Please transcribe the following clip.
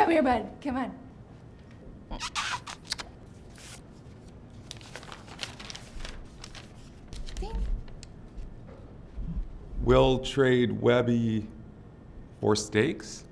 Come here, bud. Come on. We'll trade Webby for steaks.